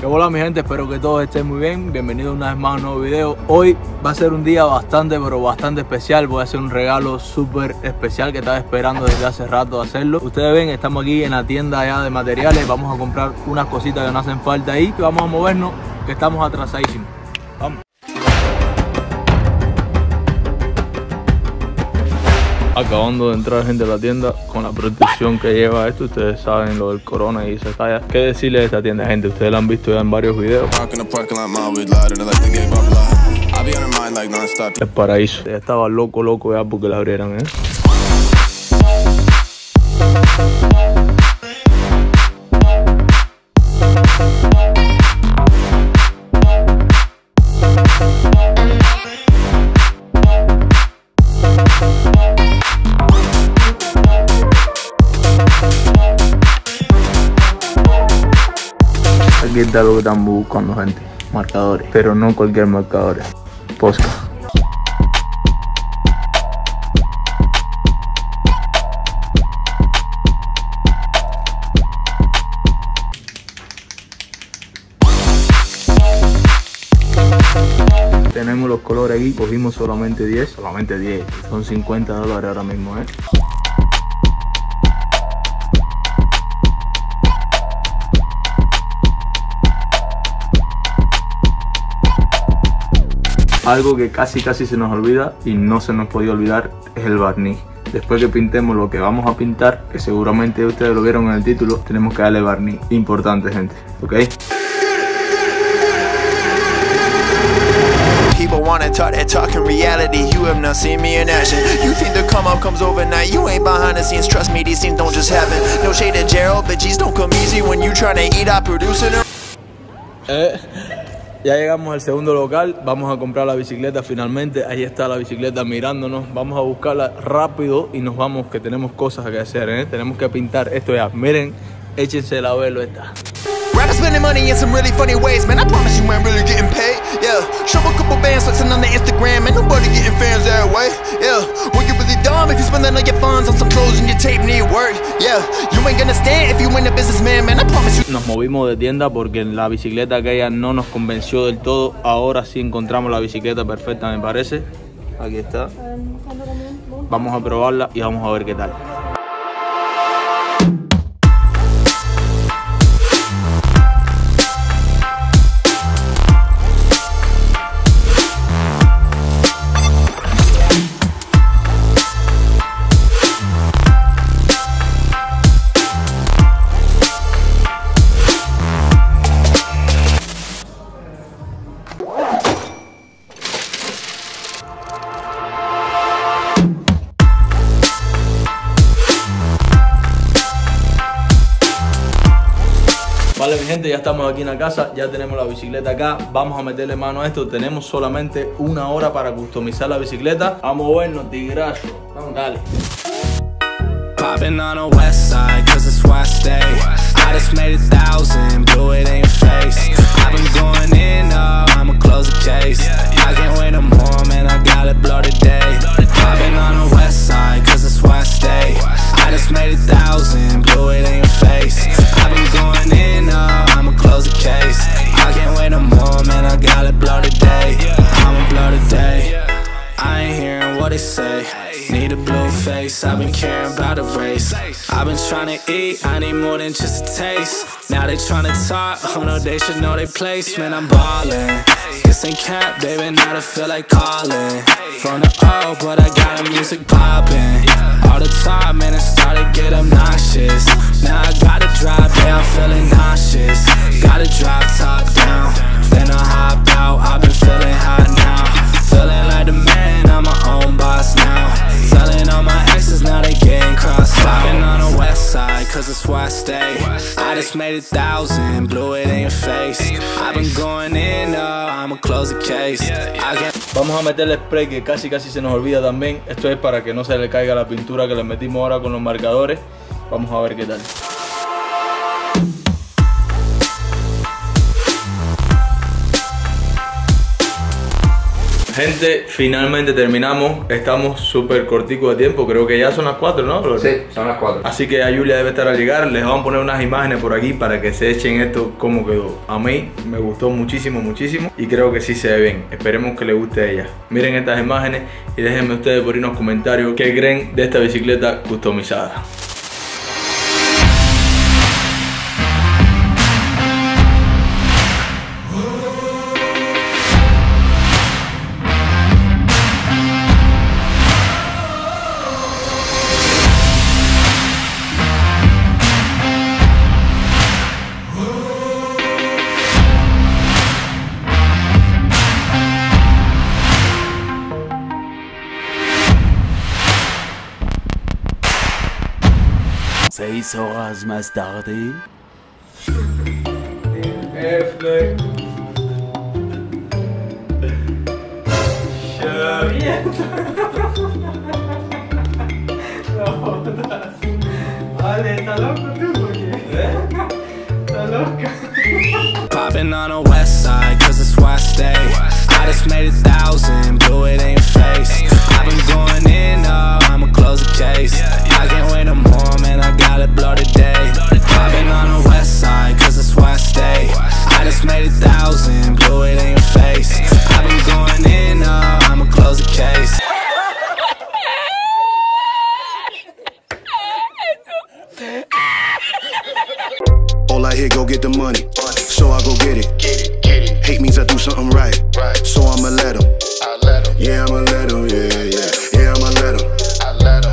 Que hola mi gente, espero que todos estén muy bien. Bienvenidos una vez más a un nuevo video. Hoy va a ser un día bastante, pero bastante especial. Voy a hacer un regalo súper especial que estaba esperando desde hace rato hacerlo. Ustedes ven, estamos aquí en la tienda ya de materiales. Vamos a comprar unas cositas que no hacen falta ahí. Y vamos a movernos, que estamos atrasadísimos. Vamos. Acabando de entrar gente a la tienda con la protección que lleva esto. Ustedes saben lo del corona y se talla. ¿Qué decirles de esta tienda, gente? Ustedes la han visto ya en varios videos. El paraíso. Ya estaba loco ya porque la abrieran, ¿eh? Aquí está lo que están buscando, gente. Marcadores, pero no cualquier marcador. Posca. Tenemos los colores aquí. Cogimos solamente 10. Solamente 10. Son $50 ahora mismo, ¿eh? Algo que casi se nos olvida y no se nos podía olvidar es el barniz. Después que pintemos lo que vamos a pintar, que seguramente ustedes lo vieron en el título, tenemos que darle barniz. Importante, gente, ¿ok? Ya llegamos al segundo local, vamos a comprar la bicicleta finalmente. Ahí está la bicicleta mirándonos, vamos a buscarla rápido y nos vamos, que tenemos cosas que hacer, ¿eh? Tenemos que pintar esto ya, miren, échense la velo esta. Nos movimos de tienda porque la bicicleta aquella no nos convenció del todo. Ahora sí encontramos la bicicleta perfecta, me parece. Aquí está. Vamos a probarla y vamos a ver qué tal. Vale mi gente, ya estamos aquí en la casa, ya tenemos la bicicleta acá, vamos a meterle mano a esto, tenemos solamente 1 hora para customizar la bicicleta. A movernos, tigrazo, vamos, dale. I've been caring about a race. I've been trying to eat, I need more than just a taste. Now they trying to talk, oh no, they should know their place. Man, I'm ballin', this ain't cap, baby, now I feel like calling. From the O, but I got the music poppin'. All the time, man, it started get obnoxious. Now I gotta drive, yeah, I'm feeling nauseous. Gotta drive top down, then I hop out. I've been feeling hot now, feeling like the man, I'm my own boss now. Telling all my exes now they getting crossed out. I've been on the west side, cause it's where I stay. I just made 1,000, blew it in your face. I've been going in, I'ma close the case. Vamos a meterle spray que casi se nos olvida también. Esto es para que no se le caiga la pintura que le metimos ahora con los marcadores. Vamos a ver qué tal. Gente, finalmente terminamos. Estamos súper cortico de tiempo. Creo que ya son las 4, ¿no, Flor? Sí, son las 4. Así que a Julia debe estar al llegar. Les vamos a poner unas imágenes por aquí para que se echen esto como quedó. A mí me gustó muchísimo, muchísimo. Y creo que sí se ve bien. Esperemos que le guste a ella. Miren estas imágenes y déjenme ustedes por ahí unos comentarios qué creen de esta bicicleta customizada. Seis horas más tarde. Vale, está loco tú, porque está loca. Popping on a west side, cause it's West Day. I just made 1,000, blew it in your face. I've been going in, oh, I'ma close the case. I can't wait no more, man, I gotta blow today. I've been on the west side, cause it's West Day. I just made 1,000, blew it in your face. I've been going in, oh, I'ma close the case. All I hear, go get the money, so I go get it. Hate means I do something right, so I'ma let 'em. Yeah, I'ma let 'em.